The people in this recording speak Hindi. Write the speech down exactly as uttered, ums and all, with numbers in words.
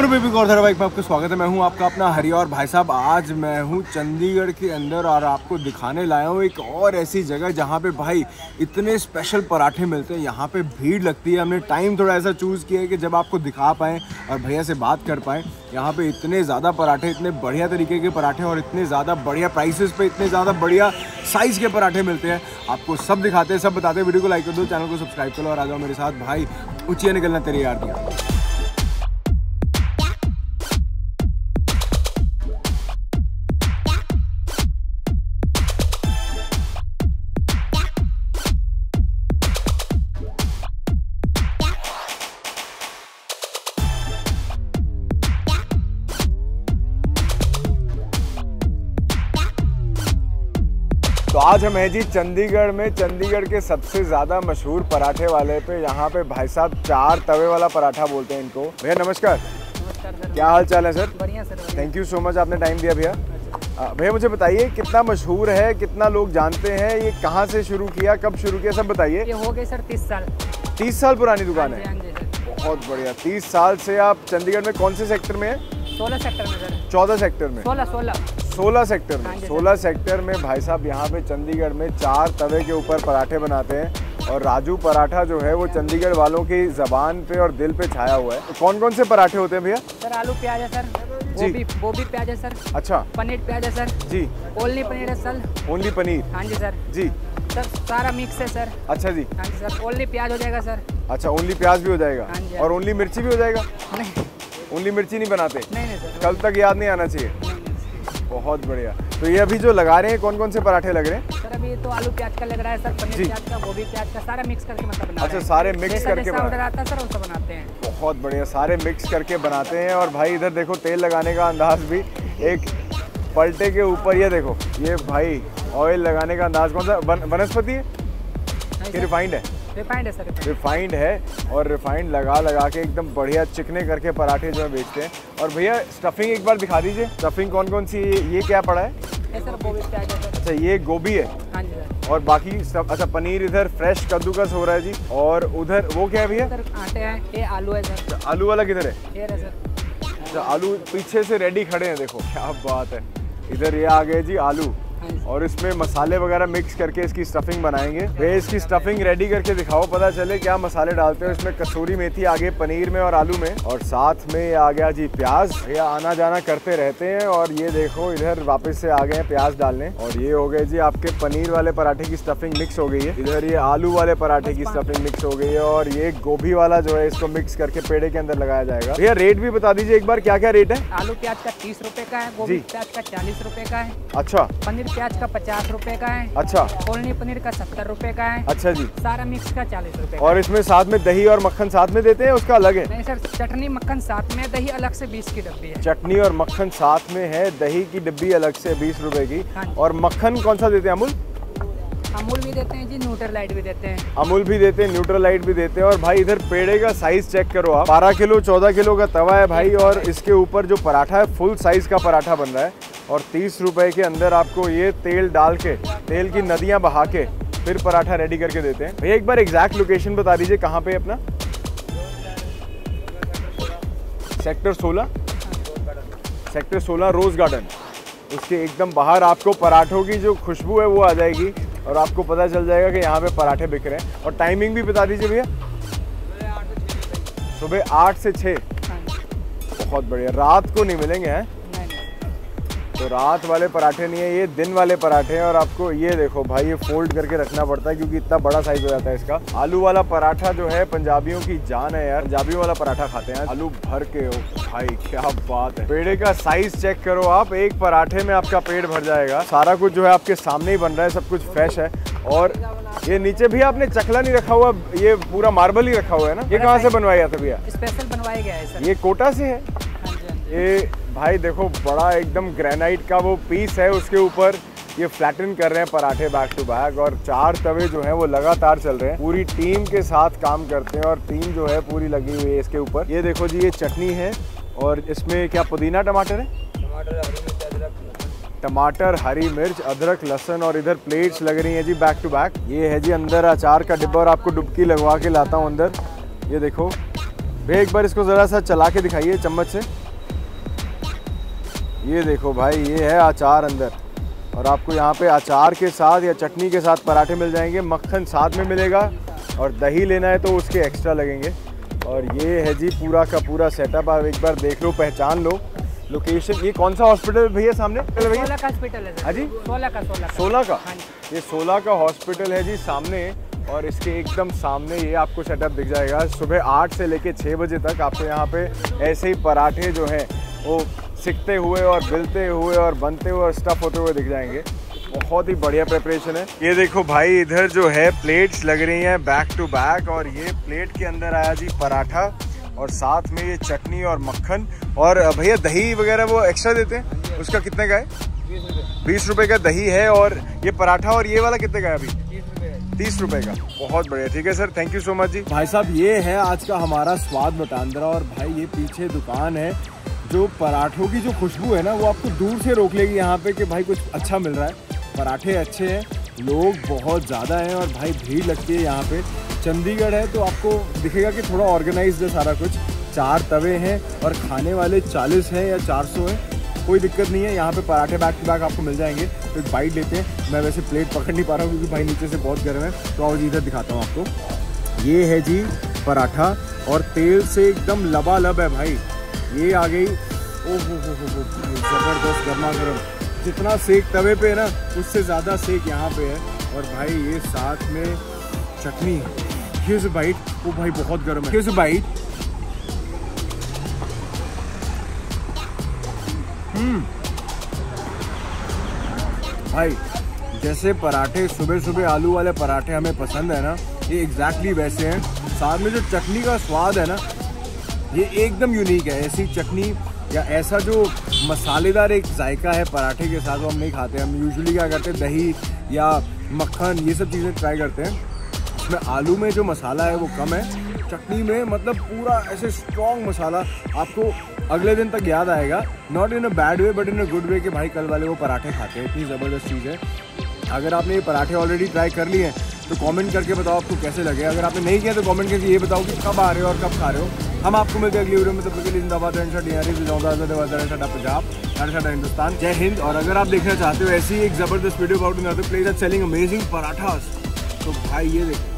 बेबी बाइक पे आपका स्वागत है। मैं हूं आपका अपना हरिया और भाई साहब आज मैं हूं चंडीगढ़ के अंदर और आपको दिखाने लाया हूं एक और ऐसी जगह जहां पे भाई इतने स्पेशल पराठे मिलते हैं, यहां पे भीड़ लगती है। हमने टाइम थोड़ा ऐसा चूज़ किया है कि जब आपको दिखा पाएँ और भैया से बात कर पाएँ। यहाँ पे इतने ज़्यादा पराठे, इतने बढ़िया तरीके के पराठे और इतने ज़्यादा बढ़िया प्राइसेस पे इतने ज़्यादा बढ़िया साइज़ के पराठे मिलते हैं। आपको सब दिखाते हैं, सब बताते हैं। वीडियो को लाइक कर दो, चैनल को सब्सक्राइब कर लो और आ जाओ मेरे साथ भाई ऊँचिया निकलना तेरे यार दिया। तो आज हम हैं जी चंडीगढ़ में, चंडीगढ़ के सबसे ज़्यादा मशहूर पराठे वाले पे। यहाँ पे भाई साहब चार तवे वाला पराठा बोलते हैं इनको। भैया नमस्कार। नमस्कार सर। क्या हाल चाल है सर? बढ़िया sir. Thank you so much, आपने टाइम दिया भैया। भैया मुझे बताइए कितना मशहूर है, कितना लोग जानते हैं, ये कहाँ से शुरू किया, कब शुरू किया, सब बताइए। ये हो गए सर तीस साल। तीस साल पुरानी दुकान है। बहुत बढ़िया। तीस साल से आप चंडीगढ़ में कौन से सेक्टर में है? सोलह सेक्टर में सर। चौदह सेक्टर में। सोलह सोलह सोलह सेक्टर में। सोलह सेक्टर में भाई साहब यहाँ पे चंडीगढ़ में चार तवे के ऊपर पराठे बनाते हैं और राजू पराठा जो है वो चंडीगढ़ वालों की ज़बान पे और दिल पे छाया हुआ है। तो कौन कौन से पराठे होते हैं भैया? सर आलू प्याज है सर। गोभी गोभी प्याज है सर। अच्छा। पनीर प्याज है सर। जी। ओनली पनीर है सर। ओनली पनीर। हाँ जी सर। जी सर सारा मिक्स है सर। अच्छा जी। हाँ जी सर। ओनली प्याज हो जाएगा सर। अच्छा, ओनली प्याज भी हो जाएगा और ओनली मिर्ची भी हो जाएगा? नहीं, ओनली मिर्ची नहीं बनाते। नहीं नहीं सर, कल तक याद नहीं आना चाहिए। बहुत बढ़िया। तो ये अभी जो लगा रहे हैं कौन कौन से पराठे लग रहे हैं? सर अभी तो आलू प्याज का लग रहा है सर, पनीर प्याज का, गोभी प्याज का, सारा मिक्स करके मतलब बना। अच्छा, सारे मिक्स करके ऑर्डर आता है सर, उसको बनाते हैं। बहुत बढ़िया, सारे मिक्स करके बनाते हैं। और भाई इधर देखो तेल लगाने का अंदाज भी, एक पलटे के ऊपर ये देखो, ये भाई ऑयल लगाने का अंदाज कौन सा वनस्पति है? रिफाइंड है। रिफाइंड है सर। रिफाइंड है और रिफाइंड लगा लगा के एकदम बढ़िया चिकने करके पराठे जो है बेचते हैं। और भैया स्टफिंग एक बार दिखा दीजिए, स्टफिंग कौन कौन सी है? ये क्या पड़ा है? ये सर गोभी प्याज है सर। अच्छा, ये गोभी है। हाँ जी सर। और बाकी सब। अच्छा, पनीर इधर फ्रेश कद्दूकस हो रहा है जी। और उधर वो क्या है भैया? सर आटे हैं, ये आलू है सर। आलू वाला किधर है? है सर। अच्छा, आलू पीछे से रेडी खड़े हैं, देखो क्या बात है। इधर ये आ गए जी आलू और इसमें मसाले वगैरह मिक्स करके इसकी स्टफिंग बनाएंगे। भैया इसकी स्टफिंग रेडी करके दिखाओ, पता चले क्या मसाले डालते हो इसमें। कसूरी मेथी आ गई पनीर में और आलू में और साथ में आ गया जी प्याज। भैया आना जाना करते रहते हैं। और ये देखो इधर वापस से आ गए हैं प्याज डालने। और ये हो गए जी आपके पनीर वाले पराठे की स्टफिंग मिक्स हो गई है। इधर ये आलू वाले पराठे की स्टफिंग मिक्स हो गई है और ये गोभी वाला जो है इसको मिक्स करके पेड़े के अंदर लगाया जाएगा। भैया रेट भी बता दीजिए एक बार, क्या क्या रेट है? आलू प्याज का तीस रुपए का है, गोभी प्याज का चालीस रुपए का है। अच्छा। पनीर प्याज का पचास रुपए का है। अच्छा। ओनली पनीर का सत्तर रुपए का है। अच्छा जी। सारा मिक्स का चालीस रुपए। और इसमें साथ में दही और मक्खन साथ में देते हैं, उसका अलग है? नहीं सर, चटनी मक्खन साथ में, दही अलग से बीस की डब्बी है। चटनी और मक्खन साथ में है, दही की डब्बी अलग से बीस रुपए की। हाँ। और मक्खन कौन सा देते हैं? अमूल। अमूल भी देते हैं जी, न्यूट्रोलाइट भी देते हैं। अमूल भी देते हैं, न्यूट्रोलाइट भी देते हैं। और भाई इधर पेड़े का साइज चेक करो आप, बारह किलो चौदह किलो का तवा है भाई और इसके ऊपर जो पराठा है फुल साइज का पराठा बन रहा है। और तीस रुपए के अंदर आपको ये तेल डाल के, तेल की नदियाँ बहा के फिर पराठा रेडी करके देते हैं। भैया एक बार एग्जैक्ट लोकेशन बता दीजिए कहाँ पे अपना? सेक्टर सोलह। सेक्टर सोलह रोज गार्डन, उसके एकदम बाहर। आपको पराठों की जो खुशबू है वो आ जाएगी और आपको पता चल जाएगा कि यहाँ पे पराठे बिक रहे हैं। और टाइमिंग भी बता दीजिए भैया। सुबह आठ से छः। बहुत बढ़िया। रात को नहीं मिलेंगे हैं? तो रात वाले पराठे नहीं है, ये दिन वाले पराठे हैं। और आपको ये देखो भाई ये फोल्ड करके रखना पड़ता है क्योंकि इतना बड़ा साइज हो जाता है इसका। आलू वाला पराठा जो है पंजाबियों की जान है यार, पंजाबियों वाला पराठा खाते हैं आलू भर के। हो भाई क्या बात है। पेड़े का साइज चेक करो आप, एक पराठे में आपका पेट भर जाएगा। सारा कुछ जो है आपके सामने ही बन रहा है, सब कुछ फ्रेश है। और ये नीचे भी आपने चकला नहीं रखा हुआ, ये पूरा मार्बल ही रखा हुआ है ना? ये कहाँ से बनवाया था भैया? स्पेशल बनवाया गया है सर। ये कोटा से है। ये भाई देखो बड़ा एकदम ग्रेनाइट का वो पीस है, उसके ऊपर ये फ्लैटन कर रहे हैं पराठे बैक टू बैक। और चार तवे जो हैं वो लगातार चल रहे हैं, पूरी टीम के साथ काम करते हैं और टीम जो है पूरी लगी हुई है इसके ऊपर। ये देखो जी ये चटनी है और इसमें क्या पुदीना टमाटर है? टमाटर, हरी मिर्च, अदरक। टमाटर, हरी मिर्च, अदरक, लहसुन। और इधर प्लेट्स लग रही हैं जी बैक टू बैक। ये है जी अंदर अचार का डिब्बा और आपको डुबकी लगवा के लाता हूँ अंदर। ये देखो भैया एक बार इसको ज़रा सा चला के दिखाइए चम्मच से। ये देखो भाई, ये है अचार अंदर, और आपको यहाँ पे अचार के साथ या चटनी के साथ पराठे मिल जाएंगे, मक्खन साथ में मिलेगा, और दही लेना है तो उसके एक्स्ट्रा लगेंगे। और ये है जी पूरा का पूरा सेटअप, आप एक बार देख लो, पहचान लो लोकेशन। ये कौन सा हॉस्पिटल भैया सामने? सोलह का हॉस्पिटल है। हाँ जी, सोलह का सोलह का ये सोलह का हॉस्पिटल है जी सामने, और इसके एकदम सामने ये आपको सेटअप दिख जाएगा। सुबह आठ से लेके छः बजे तक आपको यहाँ पे ऐसे ही पराठे जो हैं वो सिकते हुए और बिलते हुए और बनते हुए और स्टफ होते हुए दिख जाएंगे। बहुत ही बढ़िया प्रिपरेशन है। ये देखो भाई, इधर जो है प्लेट्स लग रही हैं बैक टू बैक, और ये प्लेट के अंदर आया जी पराठा और साथ में ये चटनी और मक्खन। और भैया दही वगैरह वो एक्स्ट्रा देते हैं, उसका कितने का है? बीस रुपए का दही है। और ये पराठा और ये वाला कितने का है अभी? तीस रुपए का। बहुत बढ़िया, ठीक है sir, thank you so much जी। भाई साहब ये है आज का हमारा स्वाद वटांदरा। और भाई ये पीछे दुकान है, जो पराठों की जो खुशबू है ना वो आपको दूर से रोक लेगी यहाँ पे कि भाई कुछ अच्छा मिल रहा है, पराठे अच्छे हैं, लोग बहुत ज़्यादा हैं और भाई भीड़ लगती है यहाँ पे। चंडीगढ़ है तो आपको दिखेगा कि थोड़ा ऑर्गेनाइज्ड है सारा कुछ। चार तवे हैं और खाने वाले चालीस हैं या चार सौ हैं, कोई दिक्कत नहीं है। यहाँ पे पराठे बैक टू बैक आपको मिल जाएंगे। तो एक बाइट लेते हैं, मैं वैसे प्लेट पकड़ नहीं पा रहा हूँ क्योंकि भाई नीचे से बहुत गर्म है। तो आओ जी इधर दिखाता हूँ आपको। ये है जी पराठा और तेल से एकदम लबालब है भाई। ये आ गई, ओहो हो हो हो, ज़बरदस्त गर्मा गर्म। जितना सेक तवे पे है ना उससे ज़्यादा सेक यहाँ पे है। और भाई ये साथ में चटनी, हिज बाइट, वो भाई बहुत गर्म है, हिज बाइट। हम्म भाई जैसे पराठे सुबह सुबह आलू वाले पराठे हमें पसंद है ना, ये एग्जैक्टली वैसे हैं। साथ में जो चटनी का स्वाद है ना ये एकदम यूनिक है। ऐसी चटनी या ऐसा जो मसालेदार एक जायका है पराठे के साथ वो हम नहीं खाते। हम यूजुअली क्या करते हैं, दही या मक्खन ये सब चीज़ें ट्राई करते हैं। इसमें आलू में जो मसाला है वो कम है, चटनी में मतलब पूरा ऐसे स्ट्रॉन्ग मसाला आपको अगले दिन तक याद आएगा। Not in a bad way but in a good way कि भाई कल वाले वो पराठे खाते हैं। इतनी ज़बरदस्त चीज़ है। अगर आपने ये पराठे ऑलरेडी ट्राई कर लिए हैं तो कमेंट करके बताओ आपको कैसे लगे। अगर आपने नहीं किया तो कमेंट करके ये बताओ कि कब आ रहे हो और कब खा रहे हो। हम आपको मिलते हैं अगली वीडियो में। तब तक के लिए जिंदाबाद, साडा पंजाब, साडा हिंदुस्तान, जय हिंद। और अगर आप देखना चाहते हो ऐसी एक ज़बरदस्त video about place are selling amazing parathas, तो भाई ये देखो